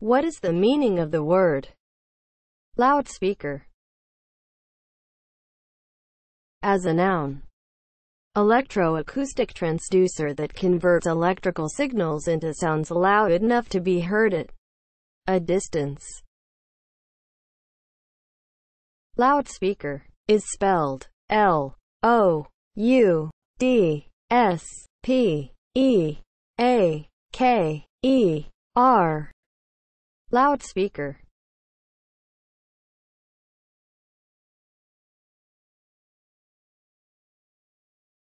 What is the meaning of the word loudspeaker? As a noun, electroacoustic transducer that converts electrical signals into sounds loud enough to be heard at a distance. Loudspeaker is spelled L-O-U-D-S-P-E-A-K-E-R. Loudspeaker.